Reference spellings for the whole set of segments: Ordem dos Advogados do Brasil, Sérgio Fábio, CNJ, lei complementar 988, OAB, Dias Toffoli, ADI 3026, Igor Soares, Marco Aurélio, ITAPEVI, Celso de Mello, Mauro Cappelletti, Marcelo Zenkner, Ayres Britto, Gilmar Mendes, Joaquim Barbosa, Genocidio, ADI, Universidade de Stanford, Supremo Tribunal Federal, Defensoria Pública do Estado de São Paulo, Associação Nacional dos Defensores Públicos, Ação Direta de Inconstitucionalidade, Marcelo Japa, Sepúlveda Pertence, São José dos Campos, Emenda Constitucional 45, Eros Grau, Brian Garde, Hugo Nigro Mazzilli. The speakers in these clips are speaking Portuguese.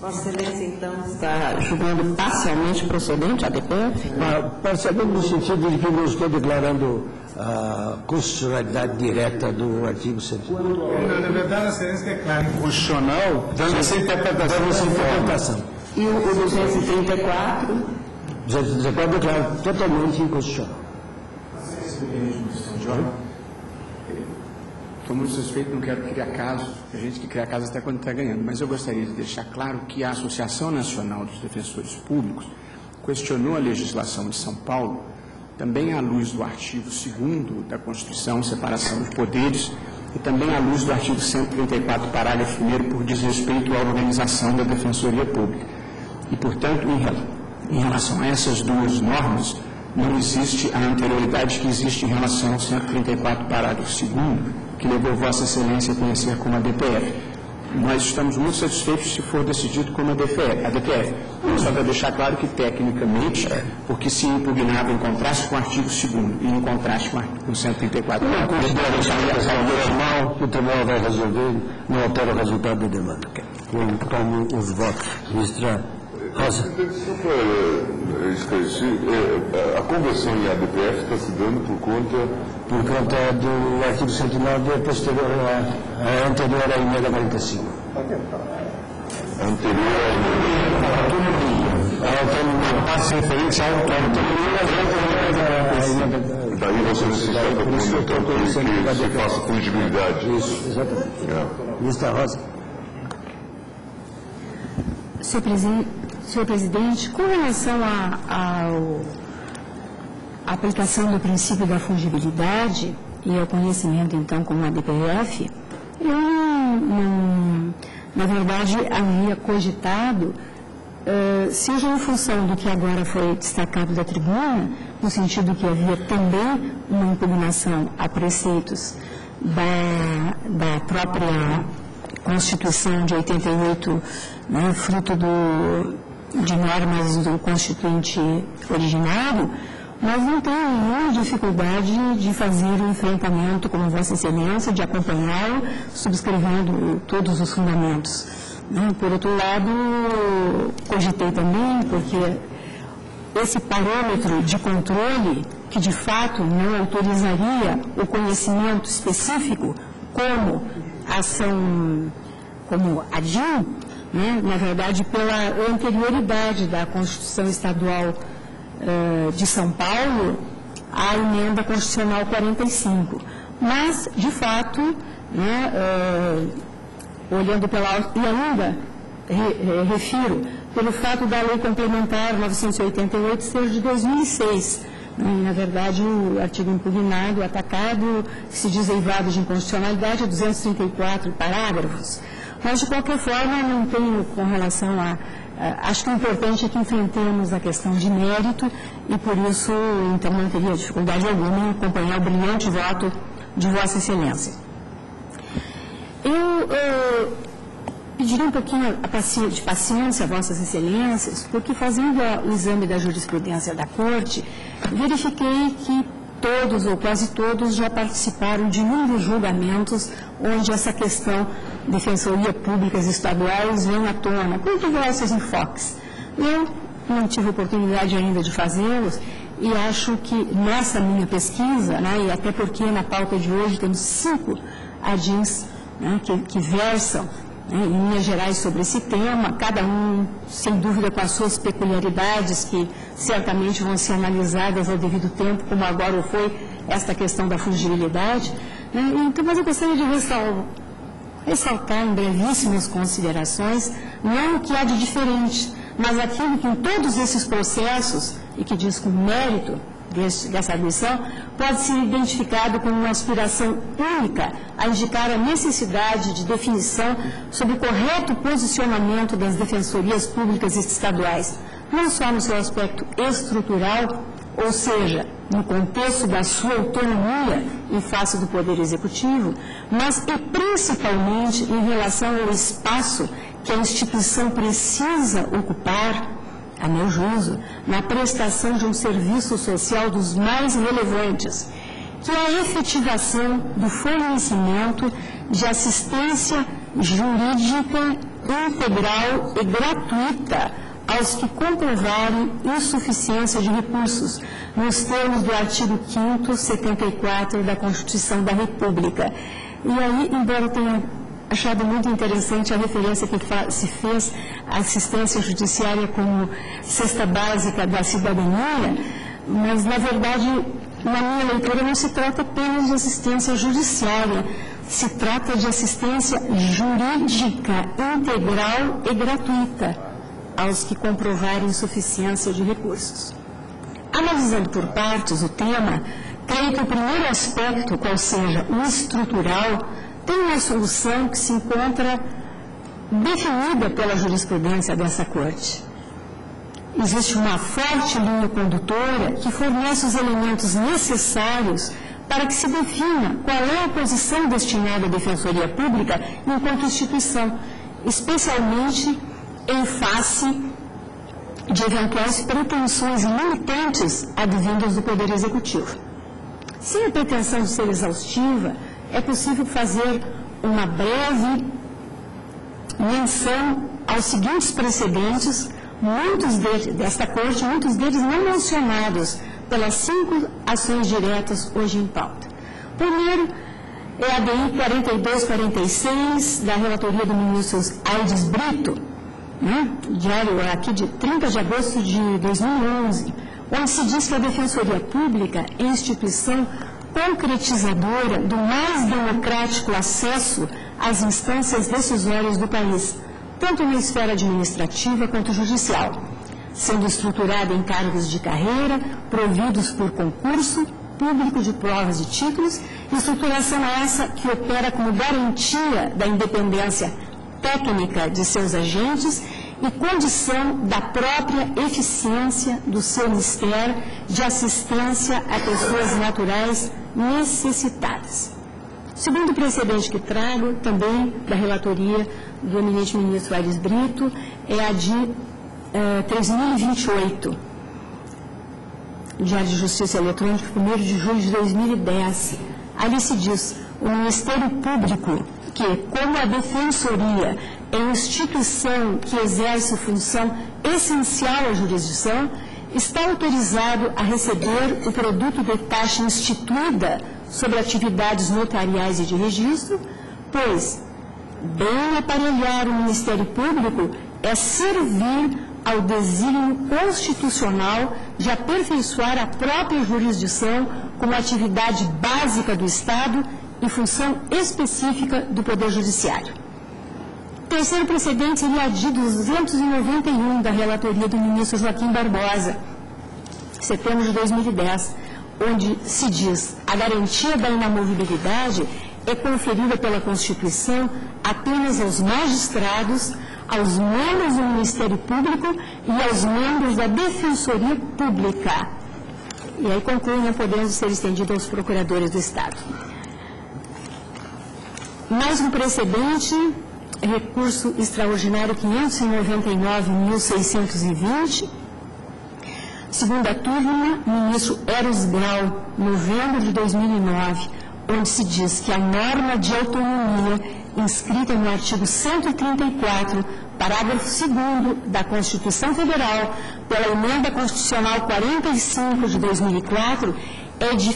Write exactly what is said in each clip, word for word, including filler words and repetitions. Vossa Excelência, então, está julgando parcialmente procedente a A D P F? Parcialmente no sentido de que não estou declarando a constitucionalidade direta do artigo cento e um. Na verdade, a Excelência declara inconstitucional, dando essa interpretação. E o duzentos e trinta e quatro? duzentos e trinta e quatro declara totalmente inconstitucional. Estou muito suspeito, não quero criar casos, a gente que cria casos até quando está ganhando, mas eu gostaria de deixar claro que a Associação Nacional dos Defensores Públicos questionou a legislação de São Paulo, também à luz do artigo segundo da Constituição, separação de poderes, e também à luz do artigo cento e trinta e quatro, parágrafo primeiro, por desrespeito à organização da Defensoria Pública. E, portanto, em relação a essas duas normas, não existe a anterioridade que existe em relação ao cento e trinta e quatro, parágrafo segundo, que levou Vossa Excelência a conhecer como A D P F. Nós estamos muito satisfeitos se for decidido como A D P F. Só para deixar claro que, tecnicamente, porque se impugnava em contraste com o artigo segundo e em contraste com o cento e trinta e quatro. Não, não, não, normal, o tribunal vai resolver, não altera o resultado da demanda. Como os votos, ministra Rosa. Se for esclarecido, a conversão em A D P F está se dando por conta... por conta do artigo cento e nove, posterior a, a anterior à Emenda quarenta e cinco. Anterior à autonomia. A se referente à autonomia. Daí você necessita propondo, então, que se faça fungibilidade. Isso, exatamente. Ministra Rosa. Senhor Presidente, com relação ao... a aplicação do princípio da fungibilidade e ao conhecimento, então, como A D P F, eu, não, na verdade, havia cogitado, uh, seja em função do que agora foi destacado da tribuna, no sentido que havia também uma impugnação a preceitos da, da própria Constituição de oitenta e oito, né, fruto do, de normas do Constituinte originário, mas não tem nenhuma dificuldade de fazer um enfrentamento, como Vossa Excelência, de acompanhá-lo, subscrevendo todos os fundamentos. Por outro lado, cogitei também, porque esse parâmetro de controle, que de fato não autorizaria o conhecimento específico como ação, como A D I, né? Na verdade, pela anterioridade da Constituição Estadual de São Paulo, a Emenda Constitucional quarenta e cinco. Mas, de fato, né, uh, olhando pela... E ainda, re, refiro, pelo fato da lei complementar novecentos e oitenta e oito ser de dois mil e seis. Né, na verdade, o artigo impugnado, atacado, que se diz eivado de inconstitucionalidade, é duzentos e trinta e quatro parágrafos. Mas, de qualquer forma, não tenho, com relação a... Acho que o importante é que enfrentemos a questão de mérito e, por isso, então, não teria dificuldade alguma em acompanhar o brilhante voto de Vossa Excelência. Eu, eu pediria um pouquinho de paciência a Vossas Excelências, porque, fazendo o exame da jurisprudência da Corte, verifiquei que todos ou quase todos já participaram de inúmeros julgamentos onde essa questão defensoria públicas estaduais vem à tona, com diversos enfoques. Eu não tive oportunidade ainda de fazê-los e acho que nessa minha pesquisa, né, e até porque na pauta de hoje temos cinco A D Is, né, que, que versam, né, em linhas gerais sobre esse tema, cada um, sem dúvida, com as suas peculiaridades, que certamente vão ser analisadas ao devido tempo, como agora foi esta questão da fungibilidade, né. Então, mas eu gostaria de ressalvar, ressaltar em brevíssimas considerações, não o que há de diferente, mas aquilo que em todos esses processos, e que diz com mérito deste, dessa admissão, pode ser identificado como uma aspiração única a indicar a necessidade de definição sobre o correto posicionamento das defensorias públicas estaduais, não só no seu aspecto estrutural, ou seja, no contexto da sua autonomia em face do Poder Executivo, mas e principalmente em relação ao espaço que a instituição precisa ocupar, a meu juízo, na prestação de um serviço social dos mais relevantes, que é a efetivação do fornecimento de assistência jurídica integral e gratuita aos que comprovarem insuficiência de recursos, nos termos do artigo quinto, setenta e quatro da Constituição da República. E aí, embora tenha achado muito interessante a referência que se fez à assistência judiciária como cesta básica da cidadania, mas, na verdade, na minha leitura, não se trata apenas de assistência judiciária, se trata de assistência jurídica integral e gratuita aos que comprovarem insuficiência de recursos. Analisando por partes o tema, creio que o primeiro aspecto, qual seja o estrutural, tem uma solução que se encontra definida pela jurisprudência dessa Corte. Existe uma forte linha condutora que fornece os elementos necessários para que se defina qual é a posição destinada à Defensoria Pública enquanto instituição, especialmente em face de eventuais pretensões limitantes advindas do Poder Executivo. Sem a pretensão de ser exaustiva, é possível fazer uma breve menção aos seguintes precedentes, muitos deles, desta Corte, muitos deles não mencionados pelas cinco ações diretas hoje em pauta. Primeiro, é a ADI quarenta e dois quarenta e seis, da relatoria do ministro Ayres Britto, Né? diário aqui de trinta de agosto de dois mil e onze, onde se diz que a Defensoria Pública é instituição concretizadora do mais democrático acesso às instâncias decisórias do país, tanto na esfera administrativa quanto judicial, sendo estruturada em cargos de carreira, providos por concurso público de provas e títulos, estruturação essa que opera como garantia da independência técnica de seus agentes e condição da própria eficiência do seu ministério de assistência a pessoas naturais necessitadas. Segundo precedente que trago, também da relatoria do eminente ministro Ayres Britto, é a de eh, três mil e vinte e oito, Diário de Justiça Eletrônica, primeiro de julho de dois mil e dez. Ali se diz: o Ministério Público, que, como a Defensoria, é instituição que exerce função essencial à jurisdição, está autorizado a receber o produto da taxa instituída sobre atividades notariais e de registro, pois bem aparelhar o Ministério Público é servir ao desígnio constitucional de aperfeiçoar a própria jurisdição como atividade básica do Estado e função específica do Poder Judiciário. Terceiro precedente seria a de duzentos e noventa e um, da relatoria do ministro Joaquim Barbosa, setembro de dois mil e dez, onde se diz: a garantia da inamovibilidade é conferida pela Constituição apenas aos magistrados, aos membros do Ministério Público e aos membros da Defensoria Pública. E aí conclui, não podendo ser estendida aos procuradores do Estado. Mais um precedente, recurso extraordinário quinhentos e noventa e nove mil seiscentos e vinte, segunda turma, ministro Eros Grau, novembro de dois mil e nove, onde se diz que a norma de autonomia inscrita no artigo cento e trinta e quatro, parágrafo segundo da Constituição Federal, pela Emenda Constitucional quarenta e cinco de dois mil e quatro, é de,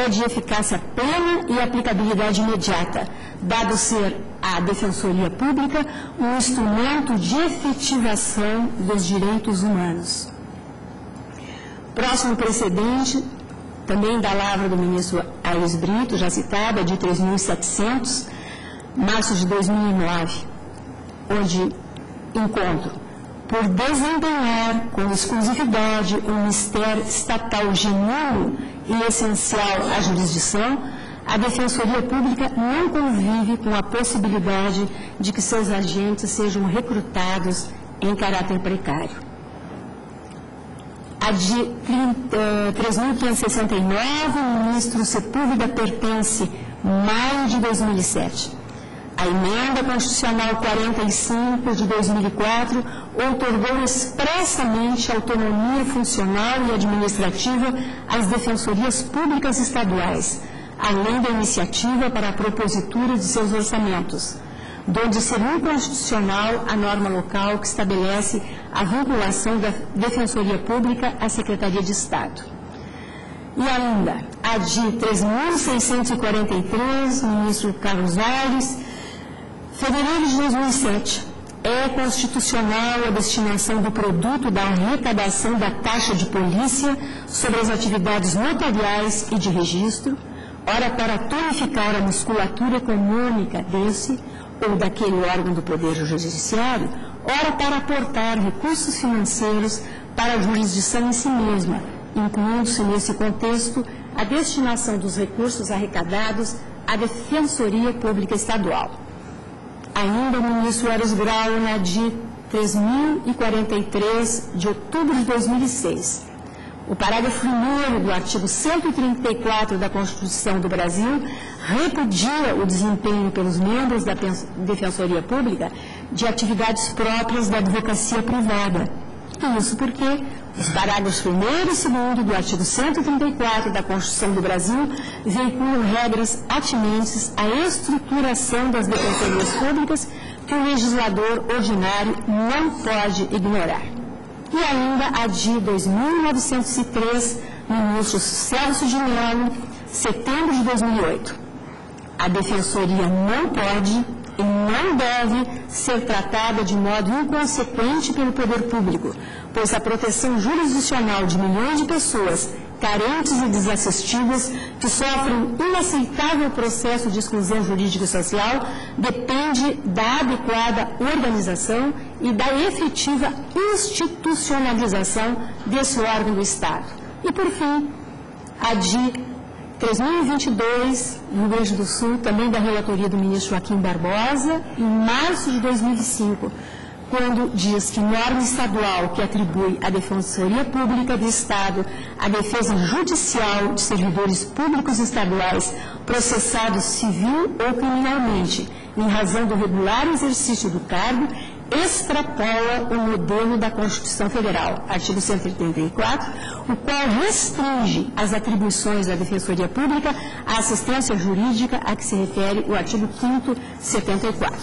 é de eficácia plena e aplicabilidade imediata, dado ser à Defensoria Pública um instrumento de efetivação dos direitos humanos. Próximo precedente, também da lavra do ministro Ayres Britto, já citado, é de três mil e setecentos, março de dois mil e nove, onde encontro: por desempenhar com exclusividade o ministério estatal genuíno e essencial à jurisdição, a Defensoria Pública não convive com a possibilidade de que seus agentes sejam recrutados em caráter precário. A de três mil quinhentos e sessenta e nove, o ministro Sepúlveda Pertence, maio de dois mil e sete. A Emenda Constitucional quarenta e cinco de dois mil e quatro outorgou expressamente autonomia funcional e administrativa às defensorias públicas estaduais, além da iniciativa para a propositura de seus orçamentos. donde seria inconstitucional a norma local que estabelece a vinculação da Defensoria Pública à Secretaria de Estado. E ainda, a ADI três mil seiscentos e quarenta e três, ministro Carlos Aires, fevereiro de dois mil e sete, é constitucional a destinação do produto da arrecadação da taxa de polícia sobre as atividades notariais e de registro, ora para tonificar a musculatura econômica desse ou daquele órgão do Poder Judiciário, ora para aportar recursos financeiros para a jurisdição em si mesma, incluindo-se nesse contexto a destinação dos recursos arrecadados à Defensoria Pública Estadual. Ainda o ministro Eros Grau, na ADI três mil e quarenta e três, de outubro de dois mil e seis. O parágrafo primeiro do artigo cento e trinta e quatro da Constituição do Brasil repudia o desempenho pelos membros da Defensoria Pública de atividades próprias da advocacia privada. E isso porque os parágrafos primeiro e segundo do artigo cento e trinta e quatro da Constituição do Brasil veiculam regras atinentes à estruturação das defensorias públicas que o legislador ordinário não pode ignorar. E ainda a ADI dois mil novecentos e três, ministro Celso de Mello, setembro de dois mil e oito. A Defensoria não pode e não deve ser tratada de modo inconsequente pelo poder público, pois a proteção jurisdicional de milhões de pessoas carentes e desassistidas que sofrem um inaceitável processo de exclusão jurídica e social depende da adequada organização e da efetiva institucionalização desse órgão do Estado. E, por fim, a ADI três mil e vinte e dois, Rio Grande do Sul, também da relatoria do ministro Joaquim Barbosa, em março de dois mil e cinco, quando diz que norma estadual que atribui à Defensoria Pública do Estado a defesa judicial de servidores públicos estaduais processados civil ou criminalmente, em razão do regular exercício do cargo, extrapola o modelo da Constituição Federal, artigo cento e oitenta e quatro, o qual restringe as atribuições da Defensoria Pública à assistência jurídica a que se refere o artigo quinto, setenta e quatro.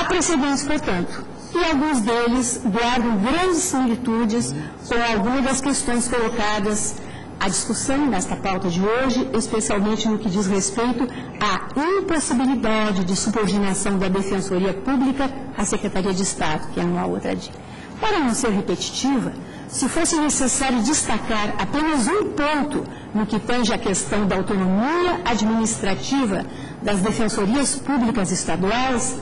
Há precedentes, portanto, e alguns deles guardam grandes similitudes com algumas das questões colocadas à discussão nesta pauta de hoje, especialmente no que diz respeito à impossibilidade de subordinação da Defensoria Pública à Secretaria de Estado, que é uma outra dica. Para não ser repetitiva, se fosse necessário destacar apenas um ponto no que tange à questão da autonomia administrativa das Defensorias Públicas Estaduais,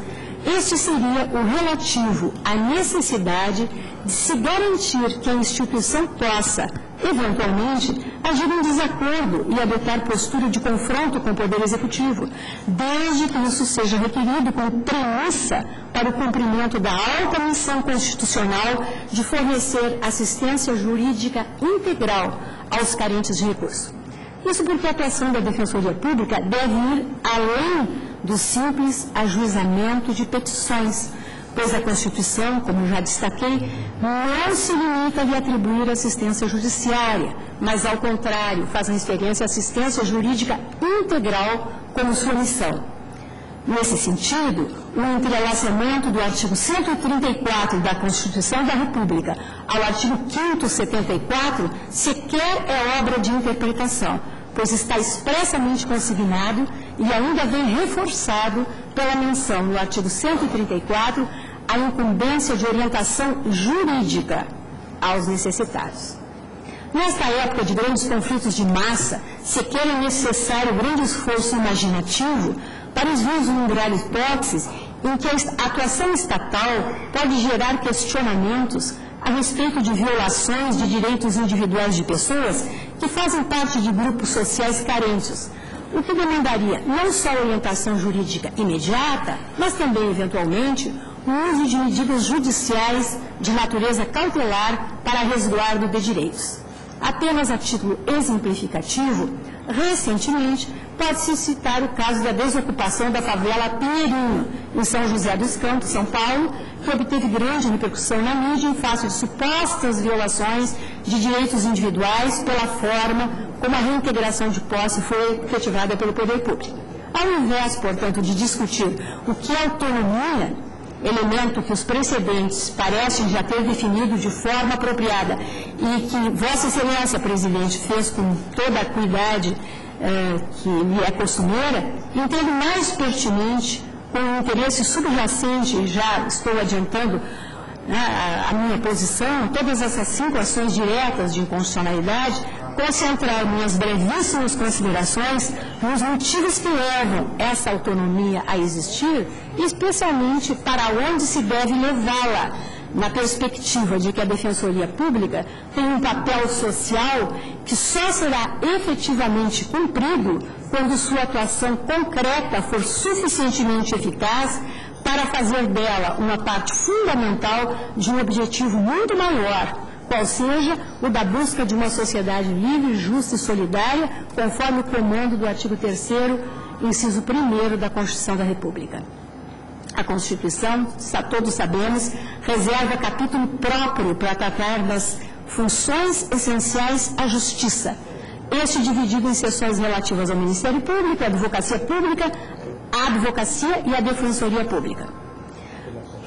este seria o relativo à necessidade de se garantir que a instituição possa, eventualmente, agir em desacordo e adotar postura de confronto com o Poder Executivo, desde que isso seja requerido como premissa para o cumprimento da alta missão constitucional de fornecer assistência jurídica integral aos carentes de recurso. Isso porque a atuação da Defensoria Pública deve ir além do simples ajuizamento de petições, pois a Constituição, como já destaquei, não se limita a lhe atribuir assistência judiciária, mas, ao contrário, faz referência à assistência jurídica integral como sua missão. Nesse sentido, o entrelaçamento do artigo cento e trinta e quatro da Constituição da República ao artigo quinto, setenta e quatro, sequer é obra de interpretação, pois está expressamente consignado e ainda vem reforçado pela menção no artigo cento e trinta e quatro à incumbência de orientação jurídica aos necessitados. Nesta época de grandes conflitos de massa, sequer é necessário grande esforço imaginativo para vislumbrar hipóteses em que a atuação estatal pode gerar questionamentos a respeito de violações de direitos individuais de pessoas que fazem parte de grupos sociais carentes, o que demandaria não só orientação jurídica imediata, mas também, eventualmente, o uso de medidas judiciais de natureza cautelar para resguardo de direitos. Apenas a título exemplificativo, recentemente, pode-se citar o caso da desocupação da favela Pinheirinho, em São José dos Campos, São Paulo, que obteve grande repercussão na mídia em face de supostas violações de direitos individuais pela forma como a reintegração de posse foi efetivada pelo poder público. Ao invés, portanto, de discutir o que é autonomia, elemento que os precedentes parecem já ter definido de forma apropriada e que Vossa Excelência, Presidente, fez com toda a acuidade eh, que lhe é costumeira, entendo mais pertinente, com o interesse subjacente, já estou adiantando né, a, a minha posição, todas essas cinco ações diretas de inconstitucionalidade, concentrar minhas brevíssimas considerações nos motivos que levam essa autonomia a existir, especialmente para onde se deve levá-la, na perspectiva de que a Defensoria Pública tem um papel social que só será efetivamente cumprido quando sua atuação concreta for suficientemente eficaz para fazer dela uma parte fundamental de um objetivo muito maior, qual seja o da busca de uma sociedade livre, justa e solidária, conforme o comando do artigo terceiro, inciso primeiro da Constituição da República. A Constituição, todos sabemos, reserva capítulo próprio para tratar das funções essenciais à justiça, este dividido em seções relativas ao Ministério Público, à Advocacia Pública, à Advocacia e à Defensoria Pública.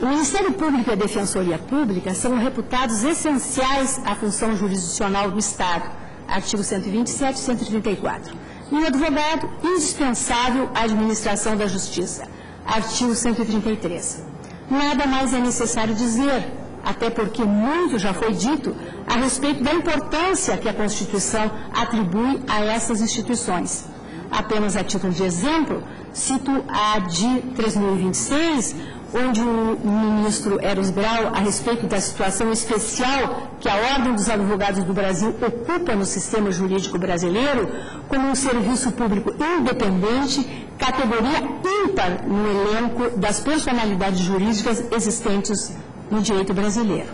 O Ministério Público e a Defensoria Pública são reputados essenciais à função jurisdicional do Estado, artigo cento e vinte e sete e cento e trinta e quatro, e o advogado indispensável à administração da justiça, artigo cento e trinta e três. Nada mais é necessário dizer, até porque muito já foi dito a respeito da importância que a Constituição atribui a essas instituições. Apenas a título de exemplo, cito a ADI três mil e vinte e seis, onde o ministro Eros Grau, a respeito da situação especial que a Ordem dos Advogados do Brasil ocupa no sistema jurídico brasileiro, como um serviço público independente, categoria ímpar no elenco das personalidades jurídicas existentes no direito brasileiro.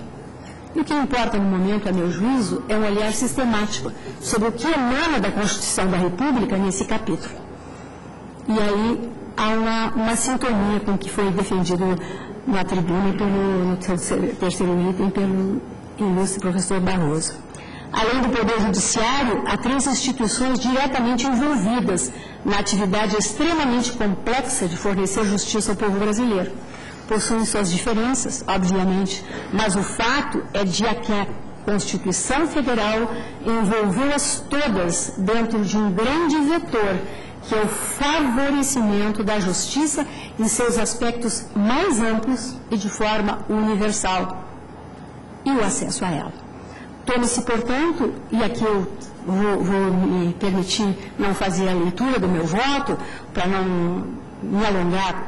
E o que importa no momento, a meu juízo, é um olhar sistemático sobre o que emana da Constituição da República nesse capítulo. E aí há uma, uma sintonia com o que foi defendido na tribuna pelo, no terceiro, terceiro item pelo ilustre professor Barroso. Além do Poder Judiciário, há três instituições diretamente envolvidas na atividade extremamente complexa de fornecer justiça ao povo brasileiro. Possuem suas diferenças, obviamente, mas o fato é de que a Constituição Federal envolveu-as todas dentro de um grande vetor, que é o favorecimento da justiça em seus aspectos mais amplos e de forma universal, e o acesso a ela. Toma-se, portanto, e aqui eu vou, vou me permitir não fazer a leitura do meu voto, para não me alongar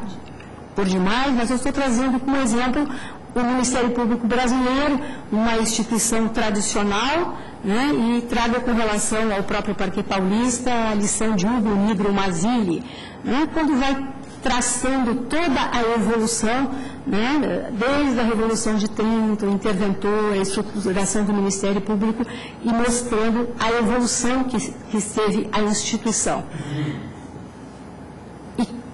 por demais, mas eu estou trazendo como exemplo o Ministério Público Brasileiro, uma instituição tradicional, né, e traga com relação ao próprio Parque Paulista a lição de Hugo Nigro Mazzilli, né, quando vai traçando toda a evolução, né, desde a Revolução de trinta, o interventor, a estruturação do Ministério Público e mostrando a evolução que, que esteve a instituição.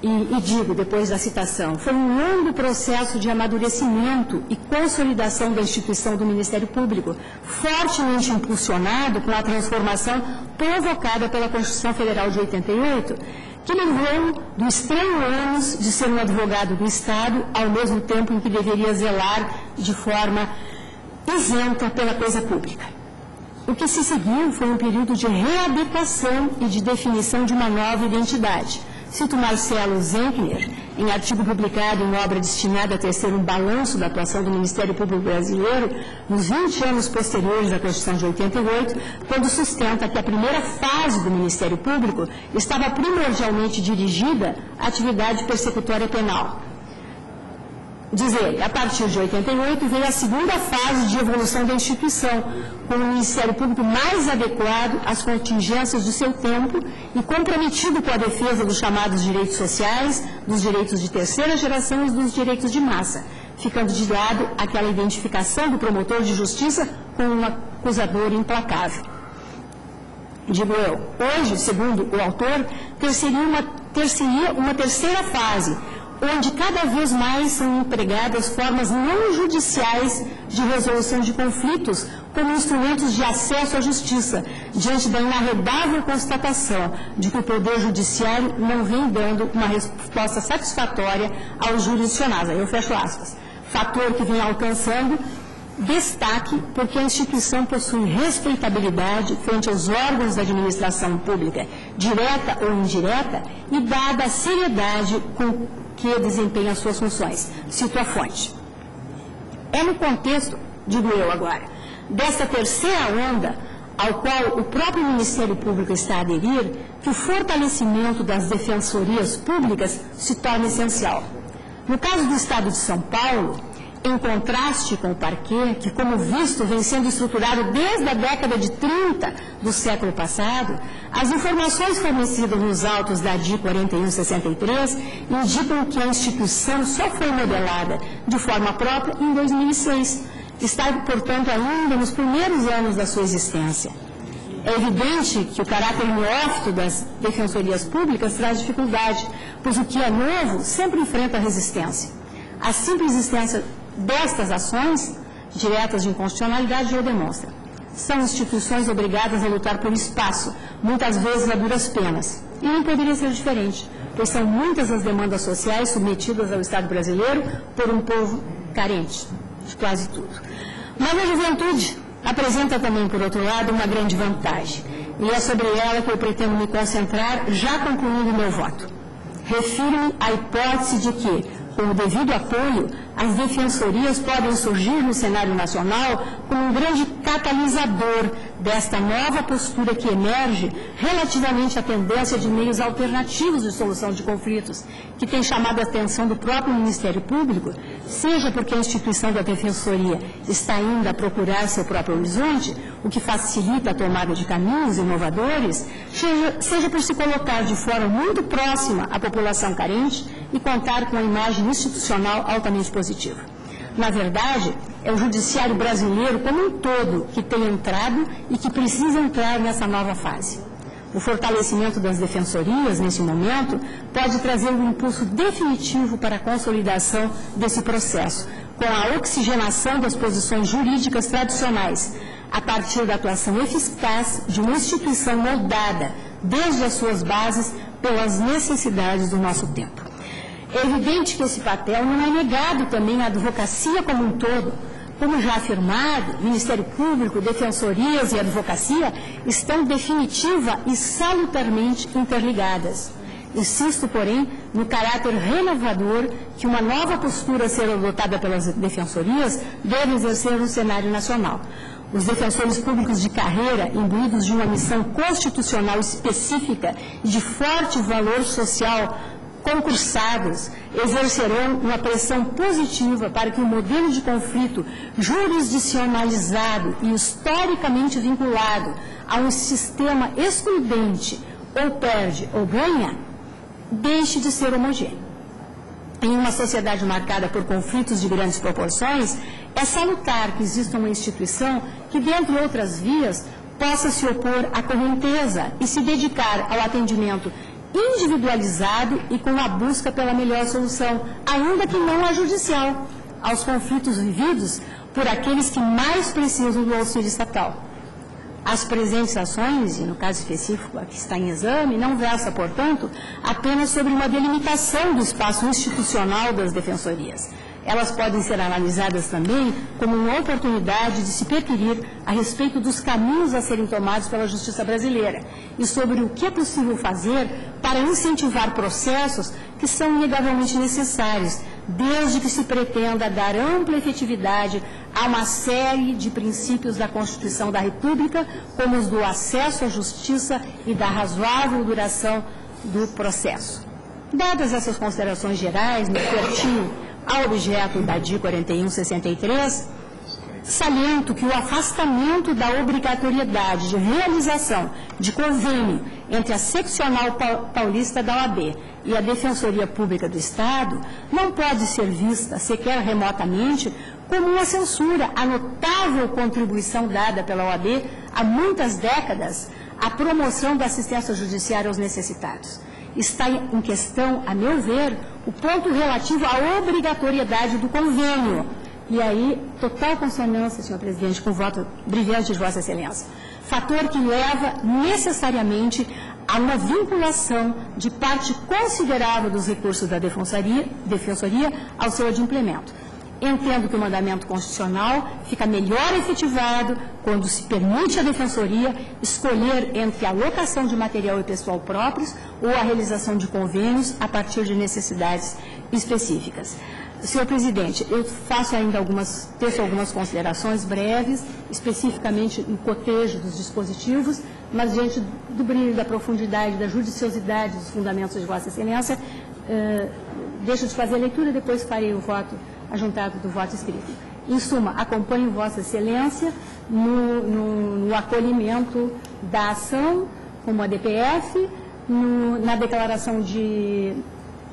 E, e digo, depois da citação, foi um longo processo de amadurecimento e consolidação da instituição do Ministério Público, fortemente impulsionado pela transformação provocada pela Constituição Federal de oitenta e oito, que levou do extremo ânus de ser um advogado do Estado, ao mesmo tempo em que deveria zelar de forma isenta pela coisa pública. O que se seguiu foi um período de readequação e de definição de uma nova identidade. Cito Marcelo Zenkner, em artigo publicado em obra destinada a tecer um balanço da atuação do Ministério Público Brasileiro nos vinte anos posteriores à Constituição de oitenta e oito, quando sustenta que a primeira fase do Ministério Público estava primordialmente dirigida à atividade persecutória penal. Diz ele, a partir de oitenta e oito veio a segunda fase de evolução da instituição, com o Ministério Público mais adequado às contingências do seu tempo e comprometido com a defesa dos chamados direitos sociais, dos direitos de terceira geração e dos direitos de massa, ficando de lado aquela identificação do promotor de justiça com um acusador implacável. Digo eu, hoje, segundo o autor, ter-se-ia uma, ter-se-ia uma terceira fase, onde cada vez mais são empregadas formas não judiciais de resolução de conflitos como instrumentos de acesso à justiça, diante da inarredável constatação de que o Poder Judiciário não vem dando uma resposta satisfatória aos jurisdicionados. Aí eu fecho aspas. Fator que vem alcançando destaque porque a instituição possui respeitabilidade frente aos órgãos da administração pública, direta ou indireta, e dada a seriedade com que desempenha as suas funções. Cito a fonte. É no contexto, digo eu agora, desta terceira onda, ao qual o próprio Ministério Público está a aderir, que o fortalecimento das defensorias públicas se torna essencial. No caso do Estado de São Paulo, em contraste com o parquet, que, como visto, vem sendo estruturado desde a década de trinta do século passado, as informações fornecidas nos autos da A D I quarenta e um sessenta e três indicam que a instituição só foi modelada de forma própria em dois mil e seis. Está, portanto, ainda nos primeiros anos da sua existência. É evidente que o caráter neófito das defensorias públicas traz dificuldade, pois o que é novo sempre enfrenta resistência. A simples existência destas ações, diretas de inconstitucionalidade, já o demonstra. São instituições obrigadas a lutar por espaço, muitas vezes a duras penas. E não poderia ser diferente, pois são muitas as demandas sociais submetidas ao Estado brasileiro por um povo carente de quase tudo. Mas a juventude apresenta também, por outro lado, uma grande vantagem. E é sobre ela que eu pretendo me concentrar, já concluindo o meu voto. Refiro-me à hipótese de que, com o devido apoio, as defensorias podem surgir no cenário nacional como um grande catalisador desta nova postura que emerge relativamente à tendência de meios alternativos de solução de conflitos, que tem chamado a atenção do próprio Ministério Público, seja porque a instituição da defensoria está ainda a procurar seu próprio horizonte, o que facilita a tomada de caminhos inovadores, seja, seja por se colocar de forma muito próxima à população carente e contar com a imagem institucional altamente positiva. Na verdade, é o judiciário brasileiro como um todo que tem entrado e que precisa entrar nessa nova fase. O fortalecimento das defensorias, nesse momento, pode trazer um impulso definitivo para a consolidação desse processo, com a oxigenação das posições jurídicas tradicionais, a partir da atuação eficaz de uma instituição moldada, desde as suas bases, pelas necessidades do nosso tempo. É evidente que esse papel não é negado também à advocacia como um todo. Como já afirmado, Ministério Público, defensorias e advocacia estão definitiva e salutarmente interligadas. Insisto, porém, no caráter renovador que uma nova postura a ser adotada pelas defensorias deve exercer no cenário nacional. Os defensores públicos de carreira, imbuídos de uma missão constitucional específica e de forte valor social, concursados, exercerão uma pressão positiva para que o modelo de conflito jurisdicionalizado e historicamente vinculado a um sistema excludente, ou perde ou ganha, deixe de ser homogêneo. Em uma sociedade marcada por conflitos de grandes proporções, é salutar que exista uma instituição que, dentre outras vias, possa se opor à correnteza e se dedicar ao atendimento individualizado e com a busca pela melhor solução, ainda que não a judicial, aos conflitos vividos por aqueles que mais precisam do auxílio estatal. As presentes ações, e no caso específico a que está em exame, não versa, portanto, apenas sobre uma delimitação do espaço institucional das defensorias. Elas podem ser analisadas também como uma oportunidade de se preferir a respeito dos caminhos a serem tomados pela justiça brasileira e sobre o que é possível fazer para incentivar processos que são inegavelmente necessários, desde que se pretenda dar ampla efetividade a uma série de princípios da Constituição da República, como os do acesso à justiça e da razoável duração do processo. Dadas essas considerações gerais, no certinho ao objeto da A D I quarenta e um sessenta e três, saliento que o afastamento da obrigatoriedade de realização de convênio entre a seccional paulista da O A B e a Defensoria Pública do Estado não pode ser vista, sequer remotamente, como uma censura à notável contribuição dada pela O A B há muitas décadas à promoção da assistência judiciária aos necessitados. está em questão, a meu ver, o ponto relativo à obrigatoriedade do convênio. E aí, total consonância, senhor presidente, com o voto brilhante de Vossa Excelência. Fator que leva necessariamente a uma vinculação de parte considerável dos recursos da defensoria, defensoria ao seu adimplemento. Entendo que o mandamento constitucional fica melhor efetivado quando se permite à defensoria escolher entre a locação de material e pessoal próprios ou a realização de convênios a partir de necessidades específicas. Senhor presidente, eu faço ainda algumas, teço algumas considerações breves, especificamente em cotejo dos dispositivos, mas diante do brilho, da profundidade, da judiciosidade dos fundamentos de Vossa Excelência, eh, deixo de fazer a leitura e depois farei o voto ajuntado do voto escrito. Em suma, acompanho Vossa Excelência no, no, no acolhimento da ação como A D P F, no, na declaração de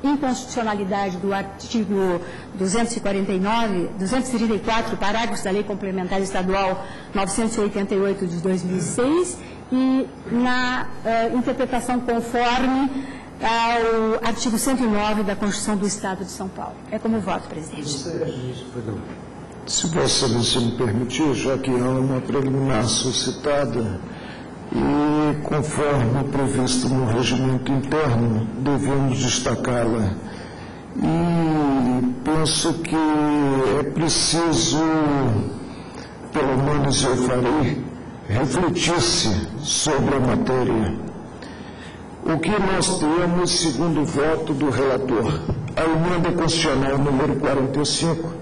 inconstitucionalidade do artigo duzentos e quarenta e nove, duzentos e trinta e quatro, parágrafos da Lei Complementar Estadual novecentos e oitenta e oito de dois mil e seis e na uh, interpretação conforme ao artigo cento e nove da Constituição do Estado de São Paulo. É como voto, presidente. Se Vossa Excelência me permitir, já que há uma preliminar suscitada, e, conforme previsto no regimento interno, devemos destacá-la. E penso que é preciso, pelo menos eu farei, refletir-se sobre a matéria. O que nós temos, segundo o voto do relator, a Emenda Constitucional número quarenta e cinco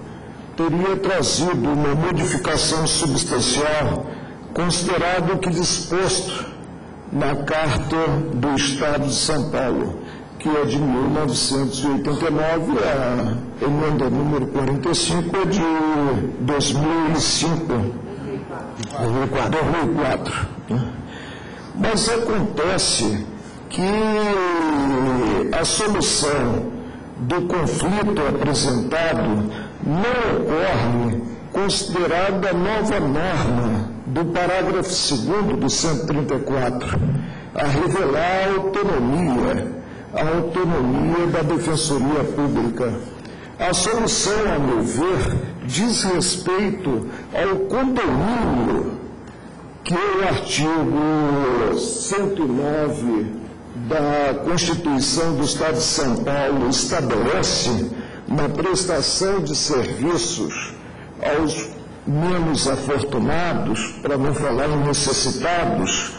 teria trazido uma modificação substancial considerado o que disposto na Carta do Estado de São Paulo, que é de mil novecentos e oitenta e nove, a emenda número quarenta e cinco é de dois mil e cinco, dois mil e quatro. Mas acontece que a solução do conflito apresentado não ocorre considerada a nova norma do parágrafo segundo do cento e trinta e quatro, a revelar a autonomia, a autonomia da Defensoria Pública. A solução, a meu ver, diz respeito ao condomínio que o artigo cento e nove da Constituição do Estado de São Paulo estabelece na prestação de serviços aos menos afortunados, para não falar em necessitados,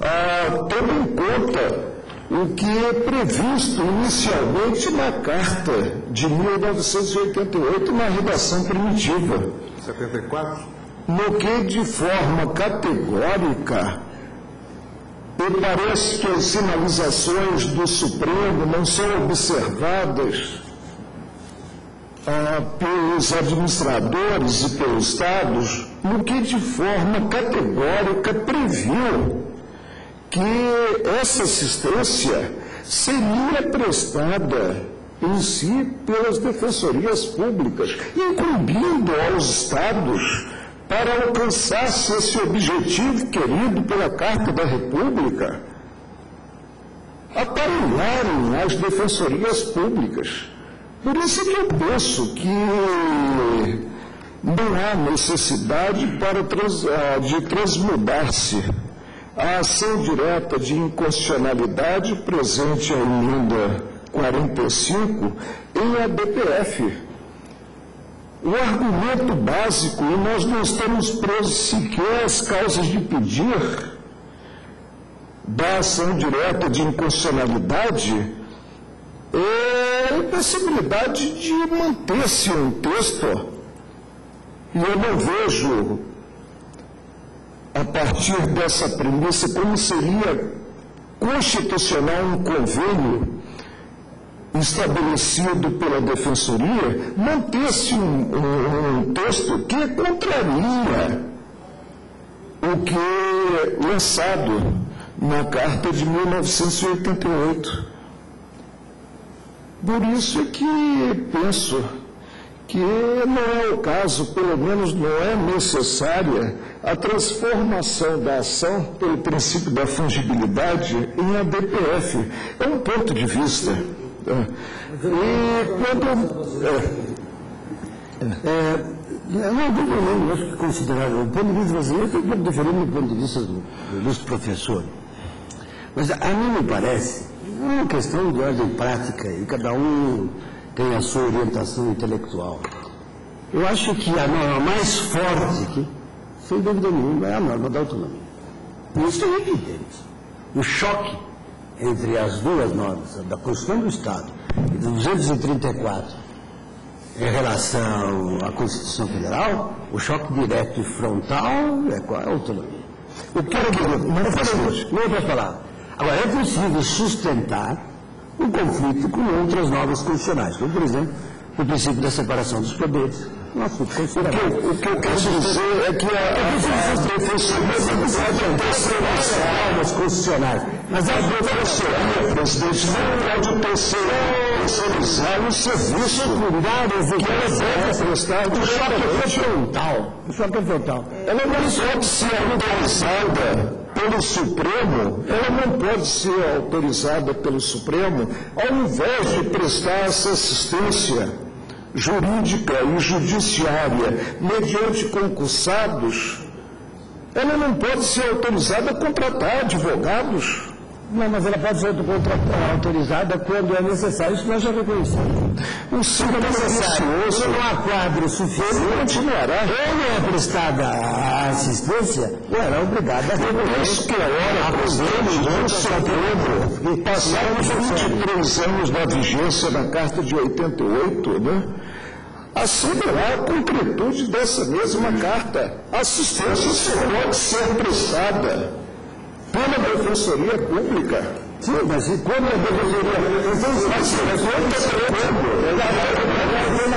ah, tendo em conta o que é previsto inicialmente na Carta de mil novecentos e oitenta e oito, na redação primitiva. setenta e quatro? No que, de forma categórica, e parece que as sinalizações do Supremo não são observadas Ah, pelos administradores e pelos estados, no que de forma categórica previu que essa assistência seria prestada em si pelas defensorias públicas, incumbindo aos estados para alcançar-se esse objetivo querido pela Carta da República, aparelharem as defensorias públicas. Por isso que eu penso que não há necessidade para trans, de transmudar-se a ação direta de inconstitucionalidade presente à emenda quarenta e cinco em A D P F. O argumento básico, e nós não estamos presos sequer às causas de pedir da ação direta de inconstitucionalidade, é a possibilidade de manter-se um texto, e eu não vejo, a partir dessa premissa, como seria constitucional um convênio estabelecido pela Defensoria, manter-se um, um, um texto que contraria o que é lançado na Carta de mil novecentos e oitenta e oito. Por isso é que penso que não é o caso, pelo menos não é necessária, a transformação da ação pelo princípio da fungibilidade em A D P F. É um ponto de vista. E quando... É, é, não tem problema, acho que considerável. O ponto de vista brasileiro tem como diferente do ponto de vista do, do professor. Mas a mim me parece, não é uma questão de ordem prática e cada um tem a sua orientação intelectual. Eu acho que a norma mais forte aqui, sem dúvida nenhuma, é a norma da autonomia. Isso é evidente. O choque entre as duas normas, a da Constituição do Estado e do duzentos e trinta e quatro, em relação à Constituição Federal, o choque direto e frontal é com a autonomia. O que era direito, não é para falar. Agora, é possível sustentar um conflito com outras normas constitucionais, como, por exemplo, o princípio da separação dos poderes. Nossa, o que eu quero dizer é que a defesa das normas constitucionais, mas a defesa, presidente, não pode terceirizar o serviço primário que ela deve prestar do choque frontal. Do choque frontal. Ela não pode ser autorizada pelo Supremo, ela não pode ser autorizada pelo Supremo, ao invés de prestar essa assistência jurídica e judiciária mediante concursados, ela não pode ser autorizada a contratar advogados. Não, mas ela pode ser autorizada quando é necessário, isso nós já reconhecemos. O senhor é necessário, quando não há quadro suficiente, não era. Quando é prestada a assistência, não era obrigada a reconhecer. Depois que a hora do Supremo, passamos vinte e três anos da vigência da Carta de oitenta e oito, né? Assegurar a concretude dessa mesma carta. A assistência só pode ser prestada pela Defensoria Pública. Sim, mas e quando a Defensoria Pública? Quando a Defensoria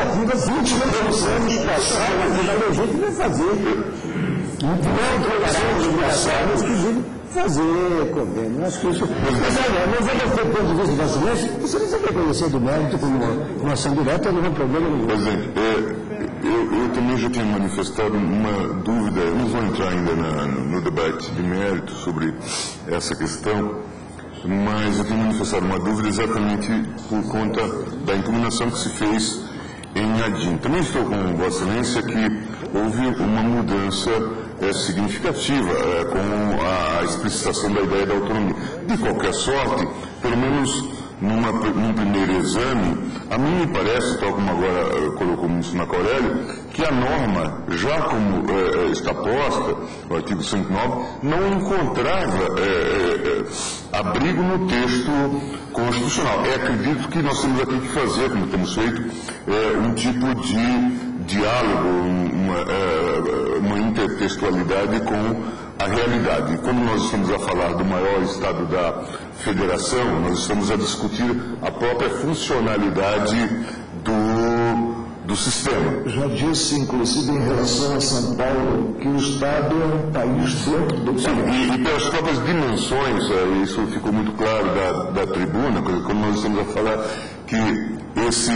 Pública? As últimas anos passadas, a gente vai fazer. Não, passadas que dizem fazer convênio. Acho que isso. Mas olha, mas eu não ponto de vista brasileiro, você não vai reconhecer do mérito como ação direta, não é problema nenhum. Presidente, Eu, eu também já tinha manifestado uma dúvida, eu não vou entrar ainda na, no debate de mérito sobre essa questão, mas eu tenho manifestado uma dúvida exatamente por conta da impugnação que se fez em A D I. Também estou com Vossa Excelência que houve uma mudança é, significativa é, com a explicitação da ideia da autonomia. De qualquer sorte, pelo menos... Numa, num primeiro exame, a mim me parece, tal como agora colocou o ministro Marco Aurélio, que a norma, já como é, está posta, o artigo cento e nove, não encontrava é, é, abrigo no texto constitucional. É, acredito que nós temos aqui que fazer, como temos feito, é, um tipo de diálogo, uma, é, uma intertextualidade com a realidade. E como nós estamos a falar do maior Estado da Federação, nós estamos a discutir a própria funcionalidade do, do sistema. Já disse, inclusive, em relação a São Paulo, que o Estado é um país dentro do país. E, e pelas próprias dimensões, isso ficou muito claro da, da tribuna, quando nós estamos a falar que esse é,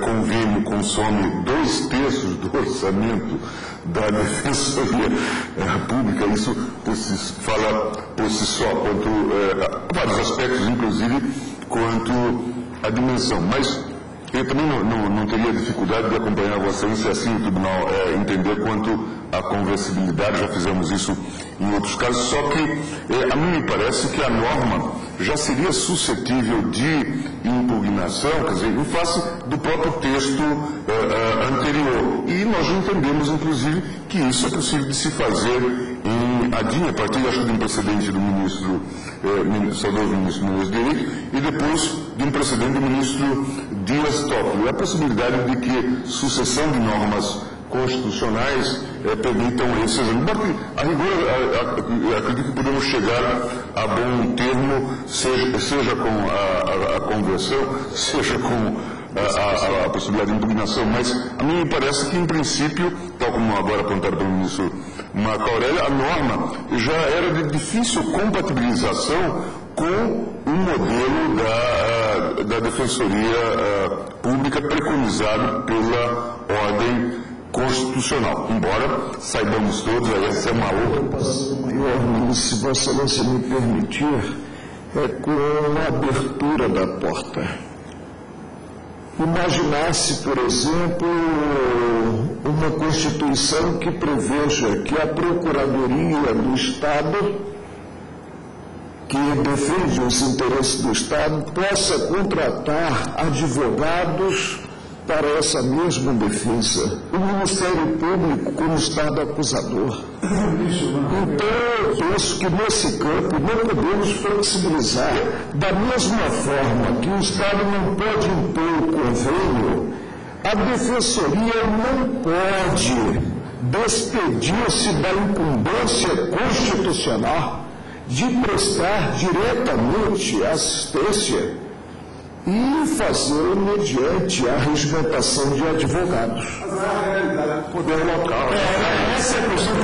convênio consome dois terços do orçamento da Defensoria é, Pública, isso por si, fala por si só, quanto é, a vários aspectos, inclusive quanto à dimensão. Mas eu também não, não, não teria dificuldade de acompanhar a Vossa Excelência, assim o Tribunal é, entender quanto à conversibilidade, já fizemos isso em outros casos, só que é, a mim me parece que a norma já seria suscetível de impugnação, quer dizer, em face do próprio texto uh, uh, anterior. E nós já entendemos, inclusive, que isso é possível de se fazer em A D I, a partir, acho, de um precedente do ministro, uh, saudoso ministro Nunes Direito, e depois de um precedente do ministro Dias Toffoli. A possibilidade de que sucessão de normas constitucionais é, permitam esse exame. A rigor, acredito que podemos chegar a bom termo, seja, seja com a, a, a conversão, seja com a, a, a possibilidade de impugnação, mas a mim me parece que, em princípio, tal como agora apontado pelo ministro Marco Aurélio, a norma já era de difícil compatibilização com o modelo da, da Defensoria Pública preconizado pela ordem constitucional. Embora saibamos todos, aí essa é uma outra. Maior, se Vossa Excelência me permitir, é com a abertura da porta. Imaginar-se, por exemplo, uma Constituição que preveja que a Procuradoria do Estado, que defende os interesses do Estado, possa contratar advogados para essa mesma defesa. O Ministério Público como Estado acusador. Então, eu penso que nesse campo não podemos flexibilizar. Da mesma forma que o Estado não pode impor o convênio, a Defensoria não pode despedir-se da incumbência constitucional de prestar diretamente assistência e fazer mediante a resgatação de advogados. Mas a realidade do poder local. É, essa é a questão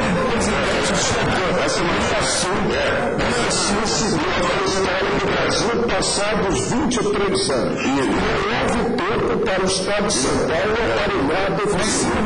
que essa manifestação assim seguiu a história do Brasil passados vinte e três anos. E não houve tempo para o Estado de São Paulo aparelhar a defensiva.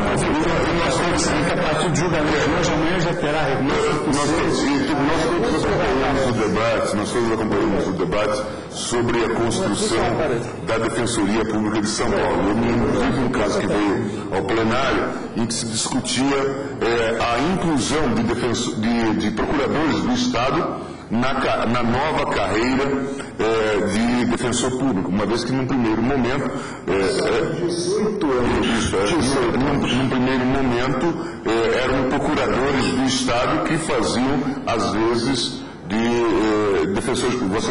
Nós temos que a partir de julgamento hoje, amanhã já terá recurso. Nós todos acompanhamos o debate, nós todos acompanhamos o debate sobre a construção da Defensoria Pública de São Paulo. Eu me lembro de um caso que veio ao plenário em que se discutia é, a inclusão de, defenso, de, de procuradores do Estado na, na nova carreira é, de defensor público, uma vez que num primeiro momento num primeiro momento é, eram procuradores do Estado que faziam, às vezes, de eh, defensores públicos.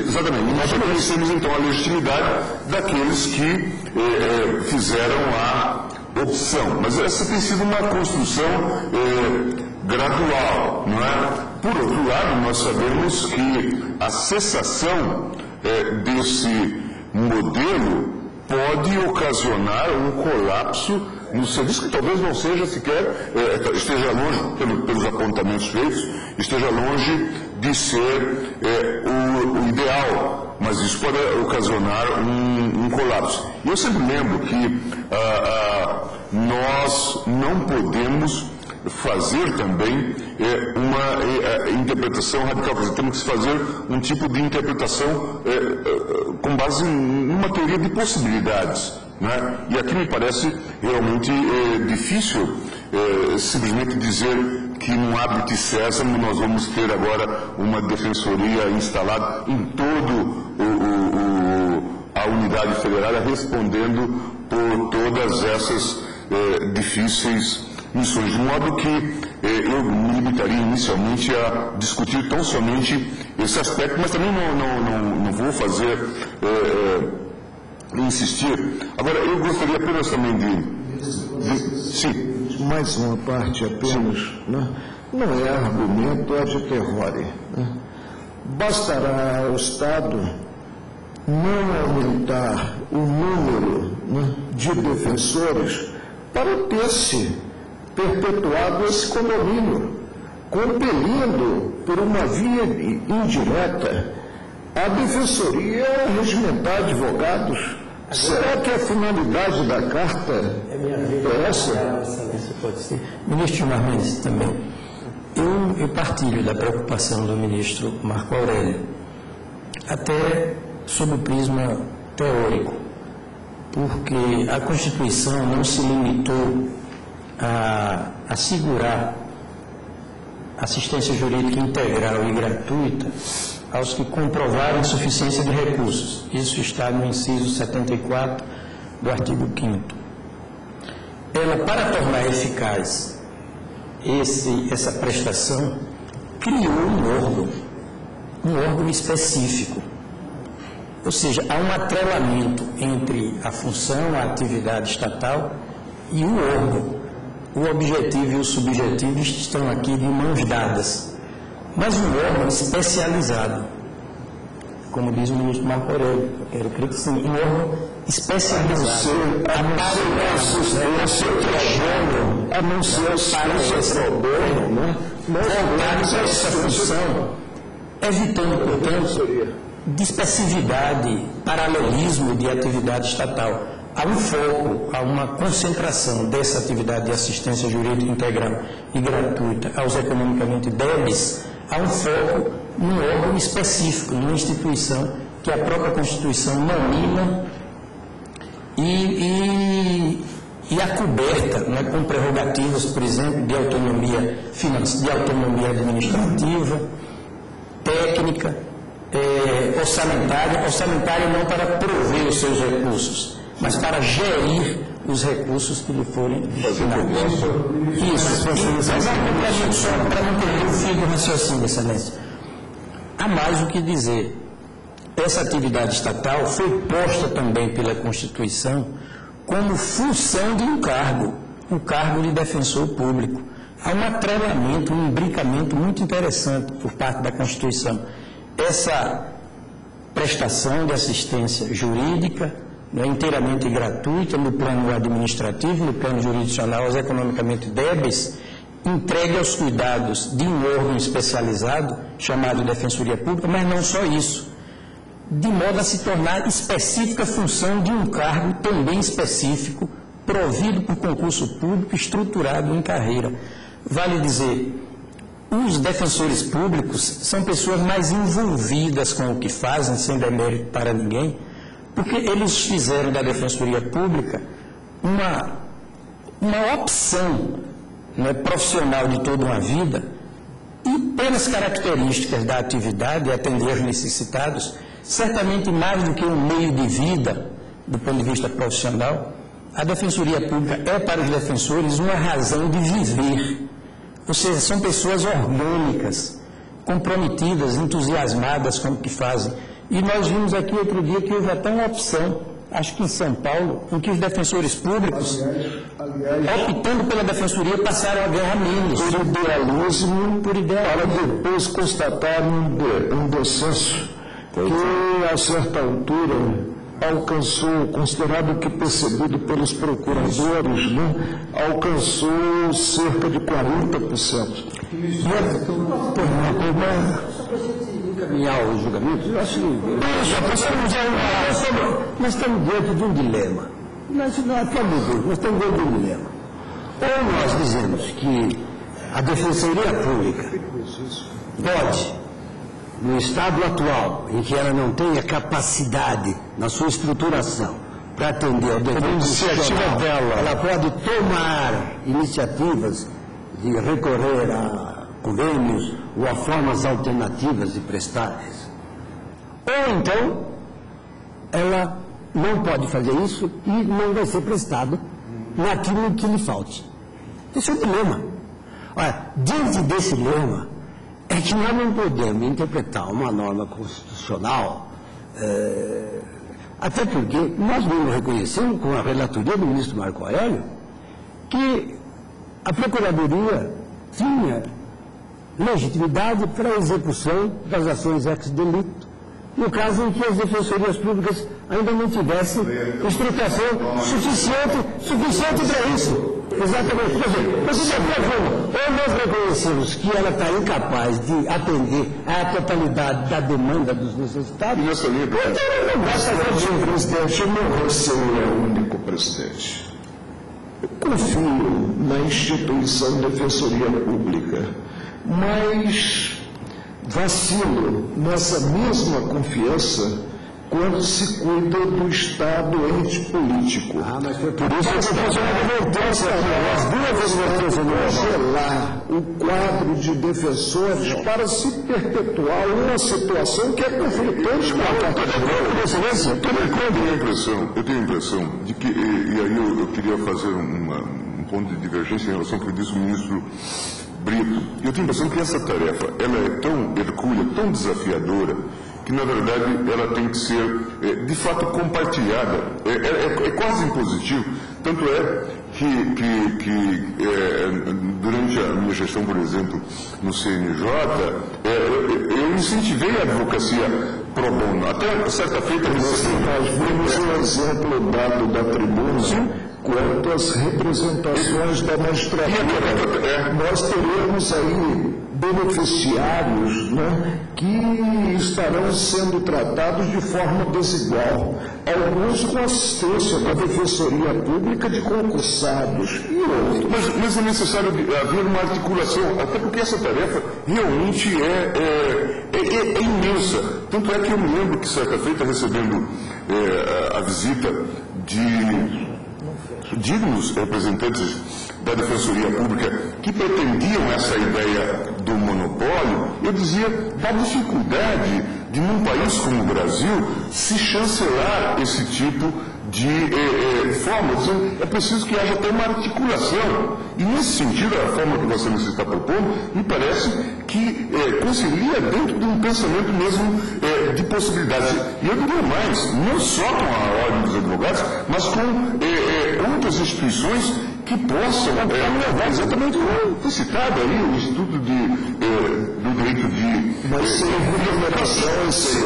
Exatamente. Nós reconhecemos então a legitimidade daqueles que eh, fizeram a opção. Mas essa tem sido uma construção eh, gradual, não é? Por outro lado, nós sabemos que a cessação eh, desse modelo pode ocasionar um colapso no serviço, que talvez não seja sequer, é, esteja longe, pelo, pelos apontamentos feitos, esteja longe de ser é, o, o ideal, mas isso pode ocasionar um, um colapso. Eu sempre lembro que ah, ah, nós não podemos fazer também é, uma é, interpretação radical, temos que fazer um tipo de interpretação é, é, com base em uma teoria de possibilidades. Né? E aqui me parece realmente é, difícil é, simplesmente dizer que num hábito sésamo nós vamos ter agora uma defensoria instalada em todo o, o, o, a unidade federal respondendo por todas essas é, difíceis missões, de modo que é, eu me limitaria inicialmente a discutir tão somente esse aspecto, mas também não, não, não, não vou fazer é, insistir. Agora, eu gostaria apenas também de... de sim. Mais uma parte apenas, né? Não é argumento ad terrorem, né? Bastará ao Estado não aumentar o número, né, de defensores para ter-se perpetuado esse condomínio, compelindo por uma via indireta a Defensoria regimentar advogados. Agora, será que a finalidade da carta é, é essa? Ser. Ministro Marmendes, também. Eu, eu partilho da preocupação do ministro Marco Aurélio, até sob o prisma teórico, porque a Constituição não se limitou a assegurar assistência jurídica integral e gratuita aos que comprovaram insuficiência de recursos. Isso está no inciso setenta e quatro do artigo quinto. Ela, para tornar eficaz esse, essa prestação, criou um órgão, um órgão específico. Ou seja, há um atrelamento entre a função, a atividade estatal e o órgão. O objetivo e o subjetivo estão aqui de mãos dadas. Mas um órgão especializado, como diz o ministro Marco Aurélio, eu creio que sim, um órgão especializado, a não ser o a não ser o essa função, evitando, portanto, dispersividade, paralelismo de atividade estatal. há um foco, há uma concentração dessa atividade de assistência jurídica integral e gratuita aos economicamente débeis, há um foco num órgão específico, numa instituição que a própria Constituição nomina e, e, e acoberta, né, com prerrogativas, por exemplo, de autonomia financeira, de autonomia administrativa, técnica, é, orçamentária, orçamentária não para prover os seus recursos, mas para gerir os recursos que lhe forem destinados. Isso, para não perder o fio do raciocínio, excelência. Há mais o que dizer. Essa atividade estatal foi posta também pela Constituição como função de um cargo, um cargo de defensor público. Há um atrelamento, um imbricamento muito interessante por parte da Constituição. Essa prestação de assistência jurídica, né, inteiramente gratuita no plano administrativo, no plano jurisdicional aos economicamente débeis, entregue aos cuidados de um órgão especializado chamado Defensoria Pública, mas não só isso, de modo a se tornar específica função de um cargo também específico, provido por concurso público, estruturado em carreira. Vale dizer, os defensores públicos são pessoas mais envolvidas com o que fazem, sem demérito para ninguém, porque eles fizeram da Defensoria Pública uma, uma opção, né, profissional de toda uma vida, e pelas características da atividade, atender os necessitados, certamente mais do que um meio de vida, do ponto de vista profissional, a Defensoria Pública é para os defensores uma razão de viver. Ou seja, são pessoas orgânicas, comprometidas, entusiasmadas com o que fazem. E nós vimos aqui outro dia que houve até uma opção, acho que em São Paulo, em que os defensores públicos, aliás, aliás, optando pela defensoria, passaram a ganhar menos. Por idealismo, por idealismo. Para depois constatar um descenso que, a certa altura, alcançou, considerado que percebido pelos procuradores, né, alcançou cerca de quarenta por cento. Encaminhar os julgamentos? Eu acho que... Nós estamos dentro de um dilema. Nós estamos dentro de um dilema. Ou nós dizemos que a Defensoria Pública pode, no estado atual, em que ela não tenha capacidade na sua estruturação para atender ao dever constitucional dela, ela pode tomar iniciativas de recorrer a convênios ou a formas alternativas de prestar isso. Ou então, ela não pode fazer isso e não vai ser prestado naquilo que lhe falte. Esse é o dilema. Olha, diante desse dilema, é que nós não podemos interpretar uma norma constitucional, eh, até porque nós mesmo reconhecemos, com a relatoria do ministro Marco Aurélio, que a Procuradoria tinha legitimidade para a execução das ações ex-delito, no caso em que as defensorias públicas ainda não tivessem explicação suficiente, suficiente para isso. Exatamente. Quer dizer, mas isso é profundo. Ou nós reconhecemos que ela está incapaz de atender à totalidade da demanda dos necessitados. Nossa, eu então, não gosta de um presidente. Eu não vou ser o único presidente. Eu confio na instituição Defensoria Pública, mas vacilo nessa mesma confiança quando se cuida do Estado ente político. Ah, mas foi por isso que você faz uma importância. As duas vezes gelar o quadro de defensores para se perpetuar uma situação que é conflitante com a Constituição. Eu tenho a impressão de que, e aí eu, eu queria fazer uma, um ponto de divergência em relação ao que disse o ministro Brito. Eu tenho a impressão que essa tarefa ela é tão hercúlea, tão desafiadora, que, na verdade, ela tem que ser, é, de fato, compartilhada. É, é, é quase impositivo. Tanto é que, que, que é, durante a minha gestão, por exemplo, no C N J, é, eu incentivei a advocacia pro bono. Até certa feita... Você faz um exemplo dado da tribuna... quanto às representações da magistratura, nós teremos aí beneficiários, né, que estarão sendo tratados de forma desigual, alguns com assistência da Defensoria Pública de concursados e outros. Mas, mas é necessário haver uma articulação, até porque essa tarefa realmente é, é, é, é imensa. Tanto é que eu me lembro que certa feita, recebendo é, a, a visita de dignos representantes da Defensoria Pública que pretendiam essa ideia do monopólio, eu dizia da dificuldade de, num país como o Brasil, se chancelar esse tipo de eh, eh, forma. Então, é preciso que haja até uma articulação. E, nesse sentido, a forma que você nos está propondo, me parece que eh, concilia dentro de um pensamento mesmo eh, de possibilidades. E eu diria mais, não só com a Ordem dos Advogados, mas com eh, eh, outras instituições que possam levar é, exatamente como citado aí, o estudo de, eh, do direito de... Mas sem remuneração, sem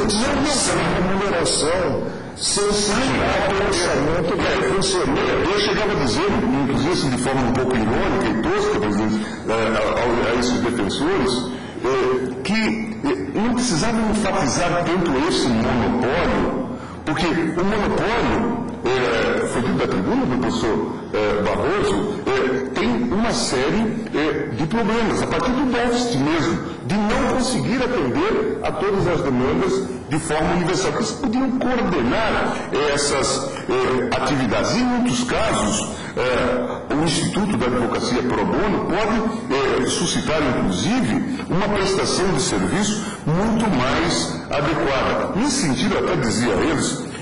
remuneração, sem sanar o pensamento da Defensoria. Eu chegava a dizer, inclusive de forma um pouco irônica e tosca, presidente, a, a, a esses defensores, eh, que eh, não precisavam enfatizar tanto esse monopólio, porque o monopólio, é, foi dito da tribuna do professor é, Barroso, é, tem uma série é, de problemas, a partir do déficit mesmo, de não conseguir atender a todas as demandas de forma universal. Eles podiam coordenar é, essas é, atividades. Em muitos casos, é, o Instituto da Advocacia Pro Bono pode é, suscitar, inclusive, uma prestação de serviço muito mais adequada. Nesse sentido, até dizia eles,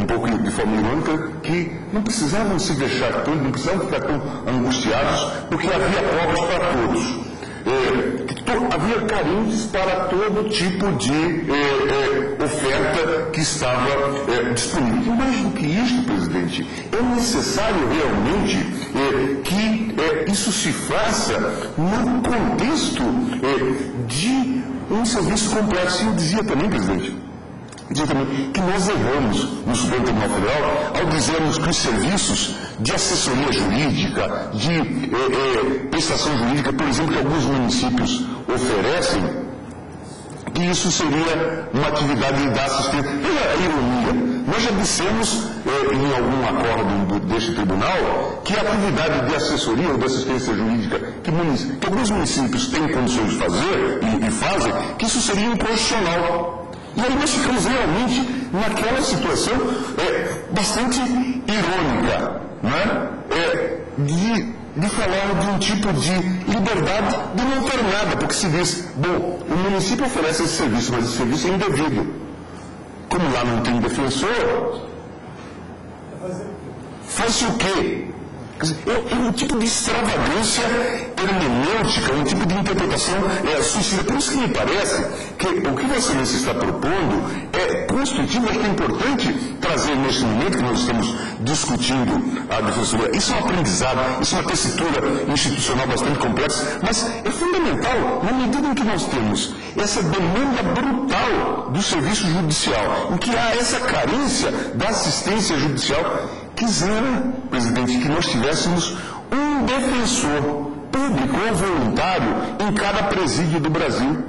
um pouco de forma irônica, que não precisavam se deixar tanto, não precisavam ficar tão angustiados, porque havia provas para todos. É, que to, havia carentes para todo tipo de é, é, oferta que estava é, disponível. E mais do que isto, presidente, é necessário realmente é, que é, isso se faça no contexto é, de um serviço complexo. E eu dizia também, presidente, que nós erramos no Supremo Tribunal Federal ao dizermos que os serviços de assessoria jurídica, de eh, eh, prestação jurídica, por exemplo, que alguns municípios oferecem, que isso seria uma atividade da assistência. Olha a ironia. Nós já dissemos eh, em algum acordo deste tribunal que a atividade de assessoria ou de assistência jurídica que, munic... que alguns municípios têm condições de fazer e, e fazem, que isso seria inconstitucional. E aí nós ficamos realmente naquela situação é, bastante irônica, né? é, de, de falar de um tipo de liberdade de não ter nada, porque se diz, bom, o município oferece esse serviço, mas esse serviço é indevido. Como lá não tem defensor, faz-se o quê? É um tipo de extravagância hermenêutica, um tipo de interpretação é, suicida. Por isso que me parece que o que você está propondo é construtivo, é importante trazer neste momento que nós estamos discutindo a defensoria. Isso é um aprendizado, isso é uma tessitura institucional bastante complexa, mas é fundamental na medida em que nós temos essa demanda brutal do serviço judicial, em que há essa carência da assistência judicial. Quisera, presidente, que nós tivéssemos um defensor público ou voluntário em cada presídio do Brasil.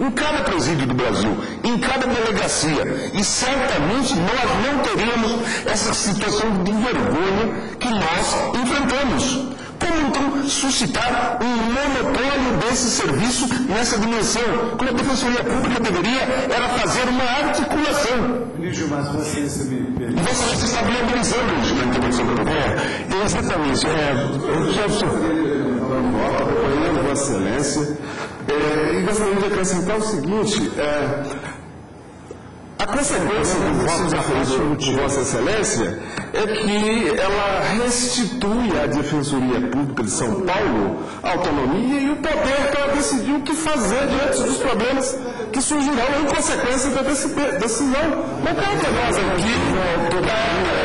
Em cada presídio do Brasil, em cada delegacia. E certamente nós não teríamos essa situação de vergonha que nós enfrentamos. Como então suscitar um monopólio desse serviço nessa dimensão? Como a Defensoria Pública deveria era fazer uma articulação. Lígio, mas você se está viabilizando, Lígio, na intervenção do governo. Exatamente. Eu já estou apoiando Vossa Excelência. É, e gostaria de acrescentar o seguinte: é, a consequência do voto da Defensoria de Vossa Excelência é que ela restitui à Defensoria Pública de São Paulo a autonomia e o poder para decidir o que fazer diante dos problemas que surgirão em consequência da decisão. Não cabe a nós aqui, né,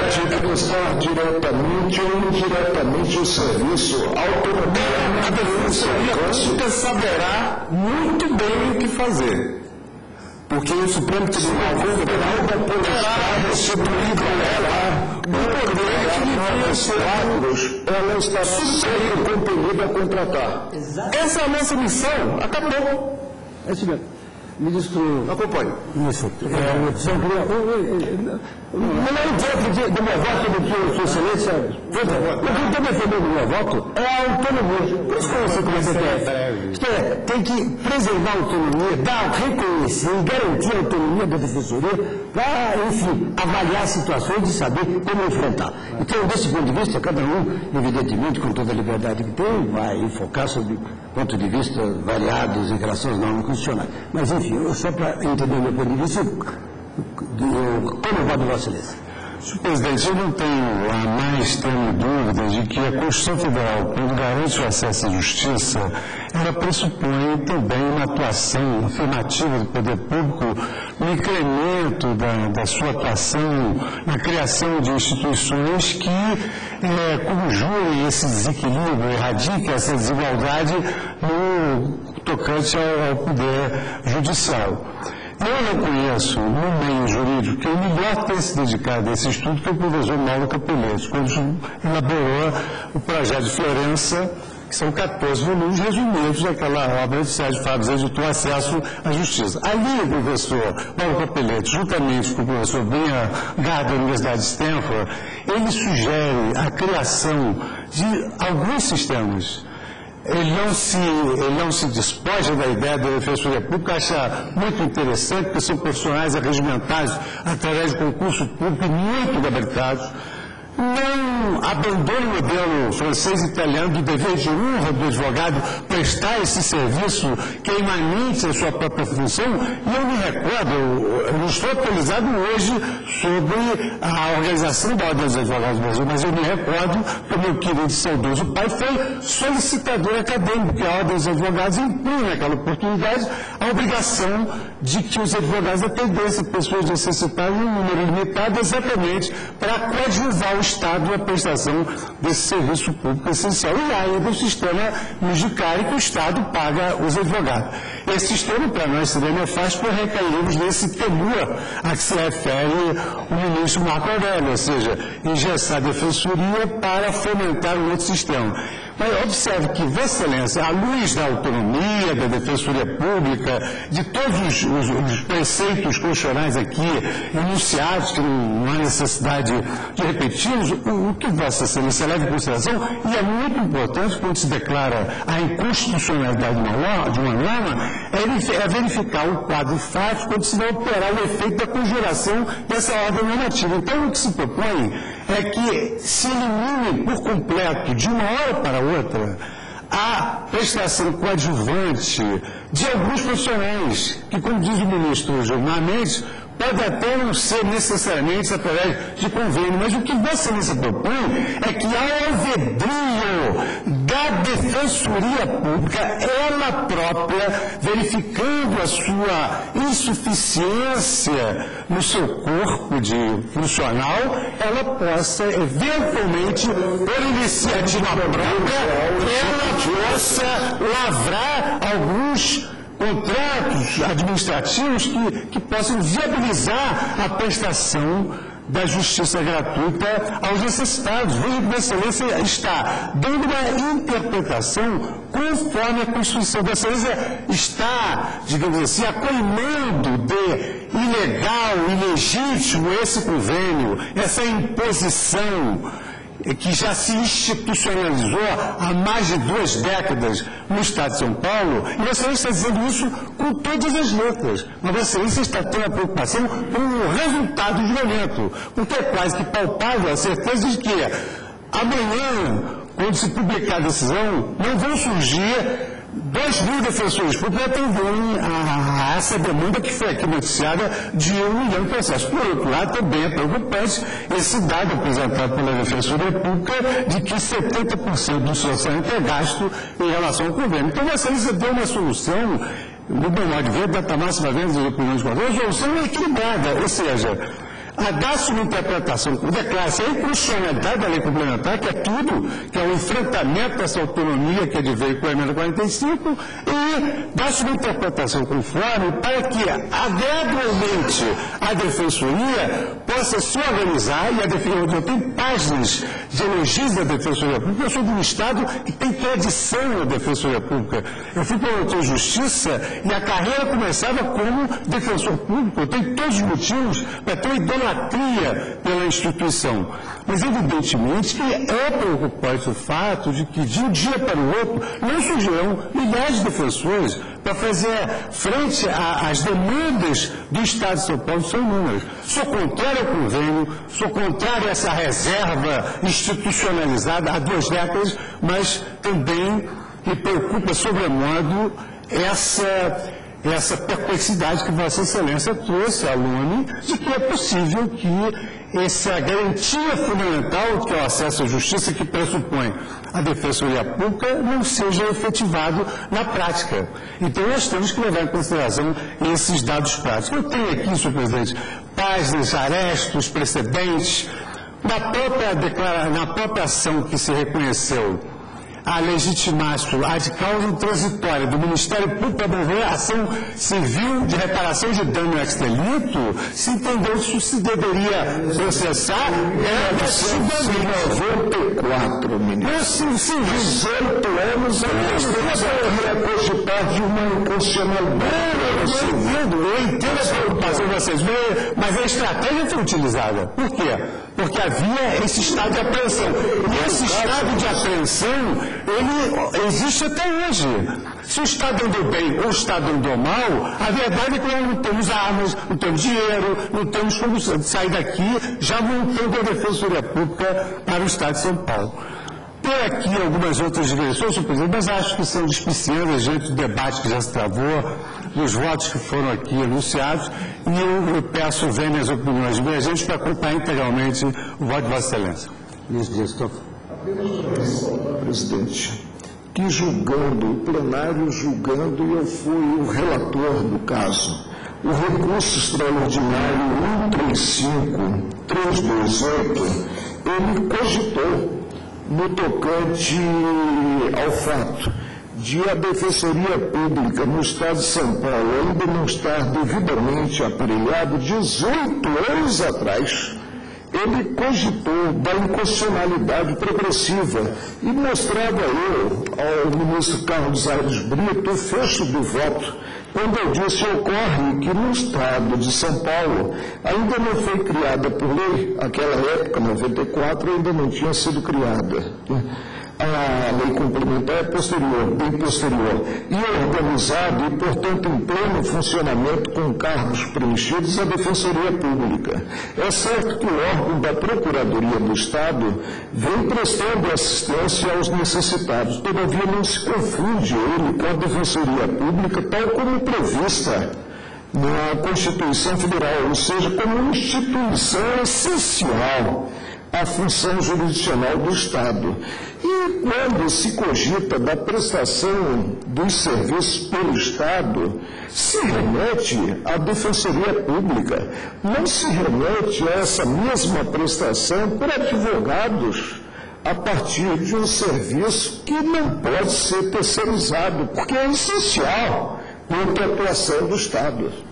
de prestar diretamente ou indiretamente o serviço, a autonomia da Defensoria Pública saberá muito bem o que fazer. porque o Supremo Tribunal Federal poderá restituir com ela o poder que devia ser atos, ela está sendo compelida a contratar. Exato. Essa é a nossa missão, acabou. É isso mesmo. Ministro... Acompanhe. Ministro, é, sempre... O melhor exemplo do meu voto do que o excelência... O que eu defendo do meu voto é a autonomia. Por isso que eu sei como você tem. Isto é, tem que preservar a autonomia, dar, reconhecer e garantir a autonomia da defensoria para, enfim, avaliar situações e saber como enfrentar. Então, desse ponto de vista, cada um, evidentemente, com toda a liberdade que tem, vai enfocar sobre pontos de vista variados em relação às normas constitucionais. Mas, enfim, eu, só para entender o meu ponto de vista, como vai de Vossa Excelência? Senhor Presidente, eu não tenho a mais tenho dúvidas de que a Constituição Federal, quando garante o acesso à justiça, ela pressupõe também uma atuação afirmativa do poder público no incremento da, da sua atuação, na criação de instituições que é, conjurem esse desequilíbrio, erradiquem essa desigualdade no tocante ao, ao poder judicial. Eu não conheço, no meio jurídico, que o melhor tem se dedicado a esse estudo que o professor Mauro Cappelletti, quando elaborou o projeto de Florença, que são quatorze volumes resumidos daquela obra de Sérgio Fábio, editou Acesso à Justiça. Ali o professor Mauro Cappelletti, juntamente com o professor Brian Garde da Universidade de Stanford, ele sugere a criação de alguns sistemas. Ele não, se, ele não se despoja da ideia da Defensoria Pública, acha muito interessante, porque são profissionais arregimentados através de concurso público e muito gabaritados. Não abandona o modelo francês e italiano do dever de honra do advogado prestar esse serviço que é imanente à sua própria função. E eu me recordo, eu não estou atualizado hoje sobre a organização da Ordem dos Advogados do Brasil, mas eu me recordo que o meu querido saudoso pai foi solicitador acadêmico, que a Ordem dos Advogados impunha naquela oportunidade a obrigação de que os advogados atendessem pessoas necessitadas em um número limitado, exatamente para coadjuvar o Estado a prestação desse serviço público essencial. E há ainda o sistema judiciário que o Estado paga os advogados. Esse sistema, para nós, seria nefasto, por recairmos nesse temor a que se refere o ministro Marco Aurélio, ou seja, engessar a defensoria para fomentar um outro sistema. Mas observe que, Vossa Excelência, à luz da autonomia, da defensoria pública, de todos os, os, os preceitos constitucionais aqui enunciados, que não há necessidade de repetirmos, o, o que Vossa Excelência leva em consideração, e é muito importante quando se declara a inconstitucionalidade de uma norma, é, é verificar o quadro fático quando se vai operar o efeito da conjuração dessa ordem normativa. Então, o que se propõe é que se elimine por completo, de uma hora para outra, outra, a prestação coadjuvante de alguns profissionais, que, como diz o ministro Gilmar Mendes, pode até não ser necessariamente através de convênio, mas o que Vossa Excelência propõe é que ao alvedrio da Defensoria Pública, ela própria, verificando a sua insuficiência no seu corpo de funcional, ela possa, eventualmente, por iniciativa própria, ela possa lavrar alguns contratos administrativos que, que possam viabilizar a prestação da justiça gratuita aos necessitados. Veja que Vossa Excelência está dando uma interpretação conforme a Constituição. Vossa Excelência está, digamos assim, acolhendo de ilegal, ilegítimo esse convênio, essa imposição que já se institucionalizou há mais de duas décadas no Estado de São Paulo, e Vossa Excelência está dizendo isso com todas as letras. Mas Vossa Excelência está tendo a preocupação com o resultado do julgamento, porque é quase que palpável a certeza de que amanhã, quando se publicar a decisão, não vão surgir dois mil defensores públicos atendem a, a essa demanda que foi aqui noticiada de um milhão de processos. Por outro lado, também é preocupante esse dado apresentado pela Defensoria Pública de que setenta por cento do seu orçamento é gasto em relação ao convênio. Então, Vossa Excelência deu uma solução, no meu modo de ver, data máxima vez das opiniões de a solução é equilibrada, ou seja, a dar-se uma interpretação da classe, a inconstitucionalidade da lei complementar, que é tudo, que é o enfrentamento dessa autonomia que adveio com a Emenda quarenta e cinco, e dá sua interpretação conforme para que gradualmente a Defensoria possa se organizar, e a Defensoria tem páginas de elogios da Defensoria Pública. Eu sou de um Estado que tem tradição na Defensoria Pública. Eu fui promotor de Justiça e a carreira começava como defensor público. Eu tenho todos os motivos para ter uma idolatria pela instituição. Mas, evidentemente, que é preocupante o fato de que, de um dia para o outro, não surgirão milhares de defensores para fazer frente às demandas do Estado de São Paulo, são inúmeras. Sou contrário ao convênio, sou contrário a essa reserva institucionalizada há duas décadas, mas também me preocupa sobremodo essa, essa perplexidade que Vossa Excelência trouxe à L U M E de que é possível que essa garantia fundamental que é o acesso à justiça que pressupõe a Defensoria Pública não seja efetivado na prática. Então, nós temos que levar em consideração esses dados práticos. Eu tenho aqui, senhor presidente, páginas, arestos, precedentes, na própria, declara... na própria ação que se reconheceu a legitimácio, a de causa transitória do Ministério Público para promover a ação civil de reparação de dano ex delito, se entendeu se se deveria processar, era da cidadania. noventa e quatro, ministro. dezoito anos a Ministério Público perde uma inconstitucionalidade. Eu entendo essa preocupação de vocês, mas a estratégia foi utilizada. Por quê? Porque havia esse estado de apreensão. E esse estado de apreensão, ele existe até hoje. Se o Estado andou bem ou o Estado andou mal, a verdade é que nós não temos armas, não temos dinheiro, não temos como sair daqui, já montando a Defensoria Pública para o Estado de São Paulo. Tem aqui algumas outras direções, senhor presidente, mas acho que são despiciadas diante do debate que já se travou, dos votos que foram aqui anunciados, e eu, eu peço ver minhas opiniões divergentes para acompanhar integralmente o voto de Vossa Excelência. Luiz Dias Toffoli. Presidente, que julgando, o plenário julgando, e eu fui o relator do caso, o recurso extraordinário um três cinco, três dois oito, ele cogitou no tocante ao fato de a Defensoria Pública no Estado de São Paulo ainda não estar devidamente aparelhado dezoito anos atrás. Ele cogitou da inconstitucionalidade progressiva e mostrava eu ao ministro Carlos Ayres Britto o fecho do voto, quando eu disse ocorre que no Estado de São Paulo ainda não foi criada por lei, aquela época, noventa e quatro, ainda não tinha sido criada. A lei complementar é posterior, bem posterior, e organizado e, portanto, em pleno funcionamento com cargos preenchidos à Defensoria Pública. É certo que o órgão da Procuradoria do Estado vem prestando assistência aos necessitados, todavia não se confunde ele com a Defensoria Pública, tal como prevista na Constituição Federal, ou seja, como instituição essencial à função jurisdicional do Estado. E quando se cogita da prestação dos serviços pelo Estado, se remete à Defensoria Pública, não se remete a essa mesma prestação por advogados a partir de um serviço que não pode ser terceirizado, porque é essencial quanto à atuação do Estado.